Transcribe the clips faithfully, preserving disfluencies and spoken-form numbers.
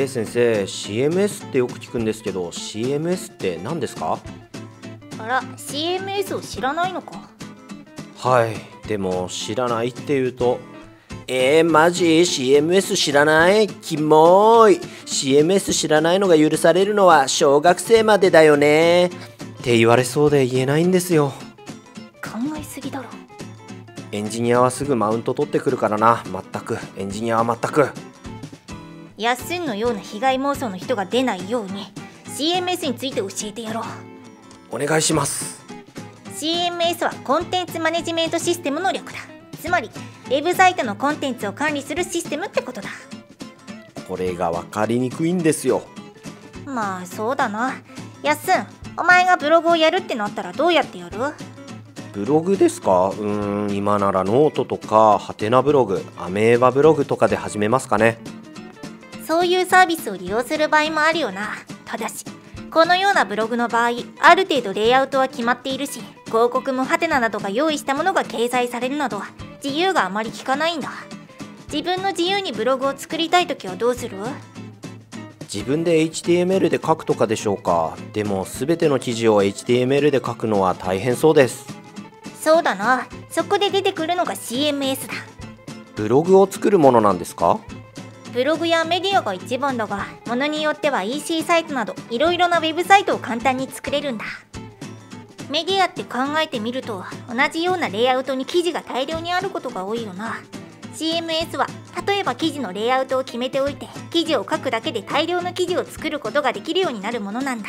えー、先生 シーエムエス ってよく聞くんですけど シーエムエス って何ですか？あら シーエムエス を知らないのか。はい、でも知らないっていうとえー、マジ シーエムエス 知らない？キモーい。 シーエムエス 知らないのが許されるのは小学生までだよねって言われそうで言えないんですよ。考えすぎだろ。エンジニアはすぐマウント取ってくるからな。まったくエンジニアはまったく。ヤッスンのような被害妄想の人が出ないように シーエムエス について教えてやろう。お願いします。 シーエムエス はコンテンツマネジメントシステムの略だ。つまりウェブサイトのコンテンツを管理するシステムってことだ。これが分かりにくいんですよ。まあそうだな。やっすん、お前がブログをやるってなったらどうやってやる？ブログですか？うーん、今ならノートとかハテナブログ、アメーバブログとかで始めますかね。そういうサービスを利用する場合もあるよな。ただしこのようなブログの場合ある程度レイアウトは決まっているし広告もハテナなどが用意したものが掲載されるなど自由があまり効かないんだ。自分の自由にブログを作りたいときはどうする？自分で エイチティーエムエル で書くとかでしょうか。でも全ての記事を エイチティーエムエル で書くのは大変そうです。そうだな。そこで出てくるのが シーエムエス だ。ブログを作るものなんですか？ブログやメディアが一番だが、ものによっては イーシー サイトなどいろいろなウェブサイトを簡単に作れるんだ。メディアって考えてみると同じようなレイアウトに記事が大量にあることが多いよな。 シーエムエス は例えば記事のレイアウトを決めておいて記事を書くだけで大量の記事を作ることができるようになるものなんだ。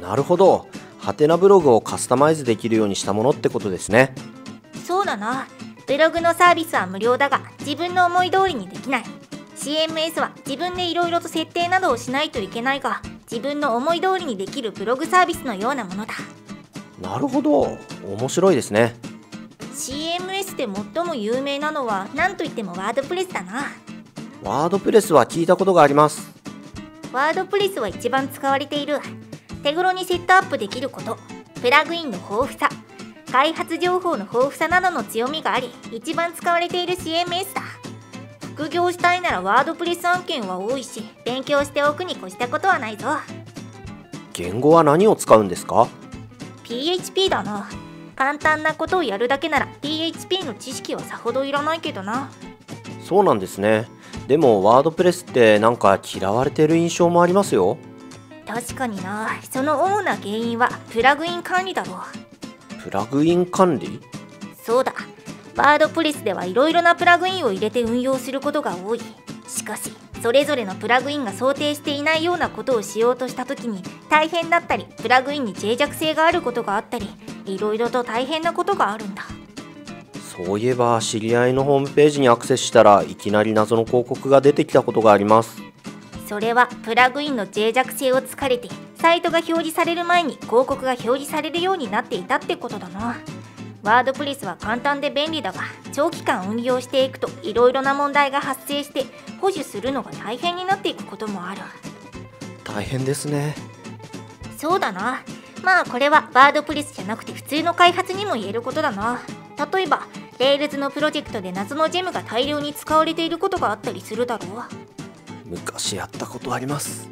なるほど。ハテナブログをカスタマイズできるようにしたものってことですね。そうだな。ブログのサービスは無料だが自分の思い通りにできない。 シーエムエス は自分でいろいろと設定などをしないといけないが自分の思い通りにできるブログサービスのようなものだ。なるほど、面白いですね。 シーエムエス で最も有名なのは何といってもワードプレスだな。ワードプレスは聞いたことがあります。ワードプレスは一番使われている。手頃にセットアップできること、プラグインの豊富さ、開発情報の豊富さなどの強みがあり一番使われている シーエムエス だ。副業したいならワードプレス案件は多いし勉強しておくに越したことはないぞ。言語は何を使うんですか？ピーエイチピー だな。簡単なことをやるだけなら ピーエイチピー の知識はさほどいらないけどな。そうなんですね。でもワードプレスってなんか嫌われてる印象もありますよ。確かにな。その主な原因はプラグイン管理だろう。プラグイン管理？そうだ。ワードプレスではいろいろなプラグインを入れて運用することが多い。しかしそれぞれのプラグインが想定していないようなことをしようとした時に大変だったりプラグインに脆弱性があることがあったりいろいろと大変なことがあるんだ。そういえば知り合いのホームページにアクセスしたらいきなり謎の広告が出てきたことがあります。それはプラグインの脆弱性を突かれてサイトが表示される前に広告が表示されるようになっていたってことだな。ワードプレスは簡単で便利だが長期間運用していくといろいろな問題が発生して保守するのが大変になっていくこともある。大変ですね。そうだな。まあこれはワードプレスじゃなくて普通の開発にも言えることだな。例えば Rails のプロジェクトで謎のジェムが大量に使われていることがあったりするだろう。昔やったことあります。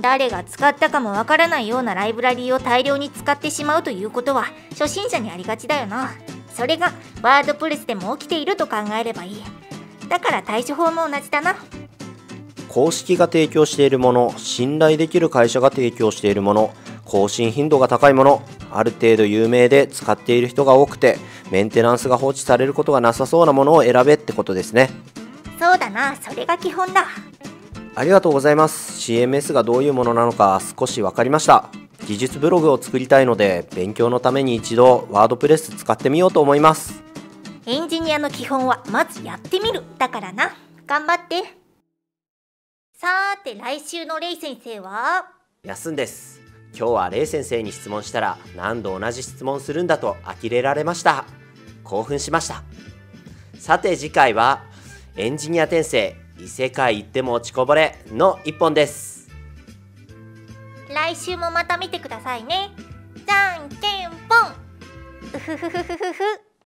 誰が使ったかもわからないようなライブラリーを大量に使ってしまうということは初心者にありがちだよな。それがワードプレスでも起きていると考えればいい。だから対処法も同じだな。公式が提供しているもの、信頼できる会社が提供しているもの、更新頻度が高いもの、ある程度有名で使っている人が多くてメンテナンスが放置されることがなさそうなものを選べってことですね。そうだな、それが基本だ。ありがとうございます。 シーエムエス がどういうものなのか少し分かりました。技術ブログを作りたいので勉強のために一度ワードプレス使ってみようと思います。エンジニアの基本はまずやってみるだからな。頑張って。さーて来週のレイ先生は休んです。今日はレイ先生に質問したら何度同じ質問するんだと呆れられました。興奮しました。さて次回はエンジニア転生異世界行っても落ちこぼれの一本です。来週もまた見てくださいね。じゃんけんぽん。うふふふふふふ。